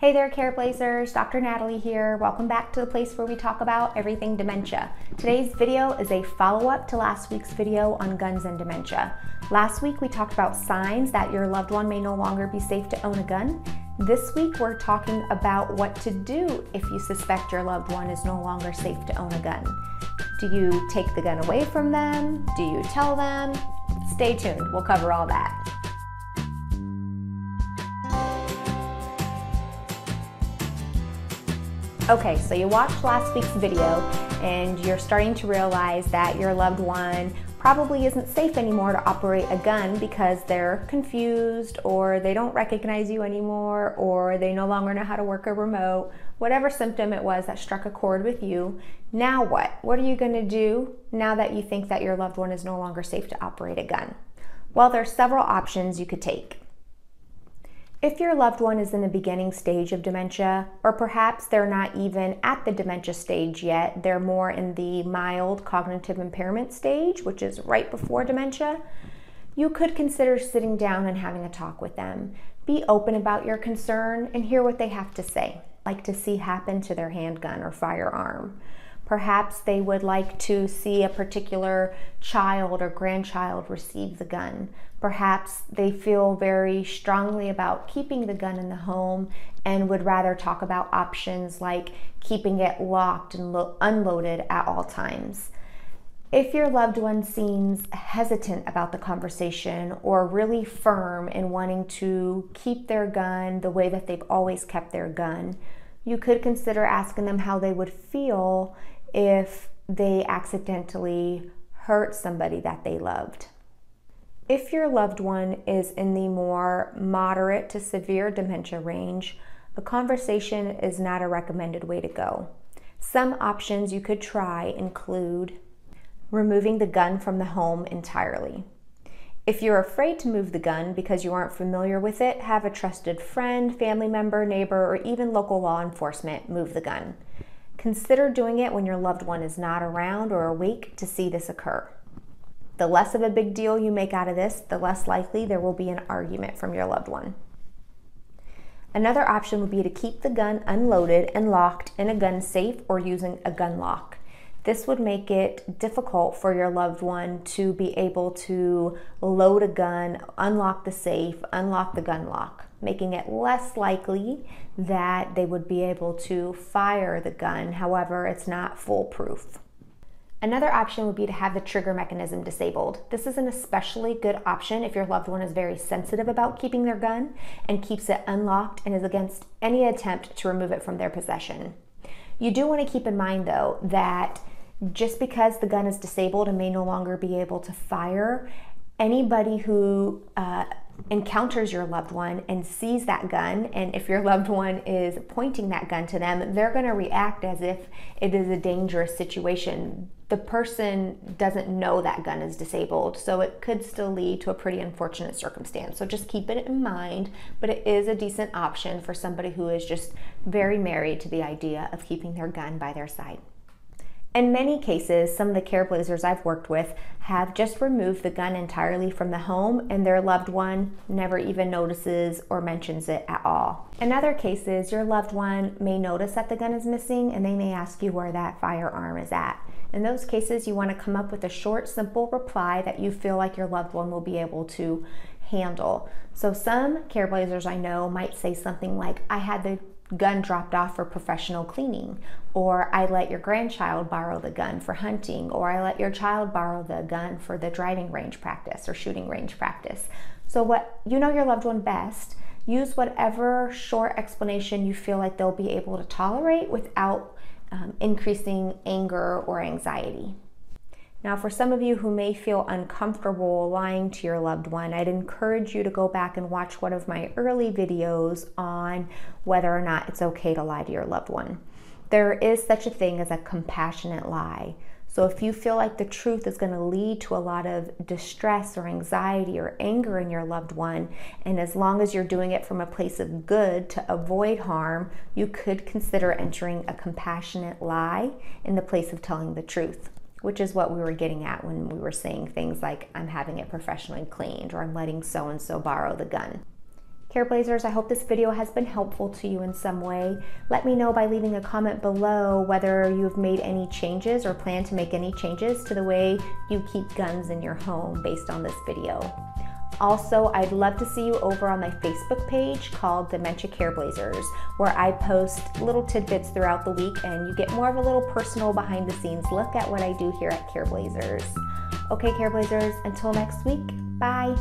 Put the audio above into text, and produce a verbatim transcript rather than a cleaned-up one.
Hey there, Careblazers, Doctor Natalie here. Welcome back to the place where we talk about everything dementia. Today's video is a follow-up to last week's video on guns and dementia. Last week we talked about signs that your loved one may no longer be safe to own a gun. This week we're talking about what to do if you suspect your loved one is no longer safe to own a gun. Do you take the gun away from them? Do you tell them? Stay tuned, we'll cover all that. Okay, so you watched last week's video and you're starting to realize that your loved one probably isn't safe anymore to operate a gun because they're confused or they don't recognize you anymore or they no longer know how to work a remote, whatever symptom it was that struck a chord with you. Now what? What are you going to do now that you think that your loved one is no longer safe to operate a gun? Well, there's several options you could take. If your loved one is in the beginning stage of dementia, or perhaps they're not even at the dementia stage yet, they're more in the mild cognitive impairment stage, which is right before dementia, you could consider sitting down and having a talk with them. Be open about your concern and hear what they have to say, like to see happen to their handgun or firearm. Perhaps they would like to see a particular child or grandchild receive the gun. Perhaps they feel very strongly about keeping the gun in the home and would rather talk about options like keeping it locked and unloaded at all times. If your loved one seems hesitant about the conversation or really firm in wanting to keep their gun the way that they've always kept their gun, you could consider asking them how they would feel if they accidentally hurt somebody that they loved. If your loved one is in the more moderate to severe dementia range, a conversation is not a recommended way to go. Some options you could try include removing the gun from the home entirely. If you're afraid to move the gun because you aren't familiar with it, have a trusted friend, family member, neighbor, or even local law enforcement move the gun. Consider doing it when your loved one is not around or awake to see this occur. The less of a big deal you make out of this, the less likely there will be an argument from your loved one. Another option would be to keep the gun unloaded and locked in a gun safe or using a gun lock. This would make it difficult for your loved one to be able to load a gun, unlock the safe, unlock the gun lock, making it less likely that they would be able to fire the gun. However, it's not foolproof. Another option would be to have the trigger mechanism disabled. This is an especially good option if your loved one is very sensitive about keeping their gun and keeps it unlocked and is against any attempt to remove it from their possession. You do want to keep in mind, though, that just because the gun is disabled and may no longer be able to fire, anybody who uh, encounters your loved one and sees that gun, and if your loved one is pointing that gun to them, they're going to react as if it is a dangerous situation. The person doesn't know that gun is disabled, so it could still lead to a pretty unfortunate circumstance. So just keep it in mind, but it is a decent option for somebody who is just very married to the idea of keeping their gun by their side. In many cases, some of the Careblazers I've worked with have just removed the gun entirely from the home and their loved one never even notices or mentions it at all. In other cases, your loved one may notice that the gun is missing and they may ask you where that firearm is at. In those cases, you want to come up with a short, simple reply that you feel like your loved one will be able to handle. So some Careblazers I know might say something like, I had the gun dropped off for professional cleaning, or I let your grandchild borrow the gun for hunting, or I let your child borrow the gun for the driving range practice or shooting range practice. So what you know your loved one best, use whatever short explanation you feel like they'll be able to tolerate without Um, increasing anger or anxiety. Now, for some of you who may feel uncomfortable lying to your loved one, I'd encourage you to go back and watch one of my early videos on whether or not it's okay to lie to your loved one. There is such a thing as a compassionate lie. So if you feel like the truth is going to lead to a lot of distress or anxiety or anger in your loved one, and as long as you're doing it from a place of good to avoid harm, you could consider entering a compassionate lie in the place of telling the truth, which is what we were getting at when we were saying things like, I'm having it professionally cleaned, or I'm letting so-and-so borrow the gun. Careblazers, I hope this video has been helpful to you in some way. Let me know by leaving a comment below whether you've made any changes or plan to make any changes to the way you keep guns in your home based on this video. Also, I'd love to see you over on my Facebook page called Dementia Careblazers, where I post little tidbits throughout the week and you get more of a little personal behind the scenes look at what I do here at Careblazers. Okay, Careblazers, until next week, bye.